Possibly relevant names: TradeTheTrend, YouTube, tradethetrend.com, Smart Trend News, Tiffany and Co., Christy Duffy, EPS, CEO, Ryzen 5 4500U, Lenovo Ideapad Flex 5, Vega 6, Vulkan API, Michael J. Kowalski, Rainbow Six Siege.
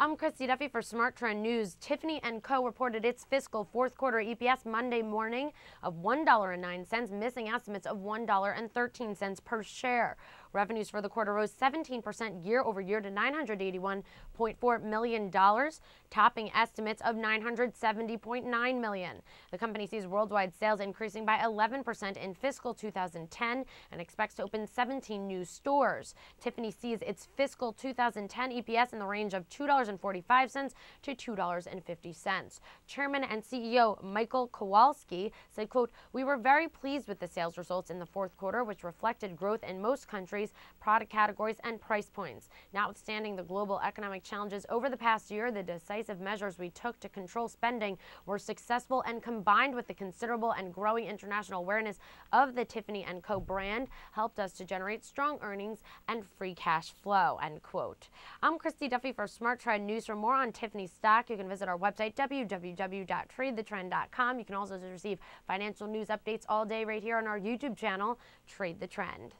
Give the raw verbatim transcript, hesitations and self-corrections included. I'm Christy Duffy for Smart Trend News. Tiffany and Co. reported its fiscal fourth quarter E P S Monday morning of one dollar and nine cents, missing estimates of one dollar and thirteen cents per share. Revenues for the quarter rose seventeen percent year over year to nine hundred eighty-one point four million dollars, topping estimates of nine hundred seventy point nine million dollars. The company sees worldwide sales increasing by eleven percent in fiscal two thousand ten and expects to open seventeen new stores. Tiffany sees its fiscal two thousand ten E P S in the range of two dollars and forty-five cents to two dollars and fifty cents. Chairman and C E O Michael Kowalski said, quote, "We were very pleased with the sales results in the fourth quarter, which reflected growth in most countries, product categories, and price points. Notwithstanding the global economic challenges over the past year, the decisive measures we took to control spending were successful, and combined with the considerable and growing international awareness of the Tiffany and Co. brand, helped us to generate strong earnings and free cash flow," end quote. I'm Christy Duffy for Smart Trend News. For more on Tiffany stock, you can visit our website, w w w dot trade the trend dot com. You can also receive financial news updates all day right here on our YouTube channel, Trade the Trend.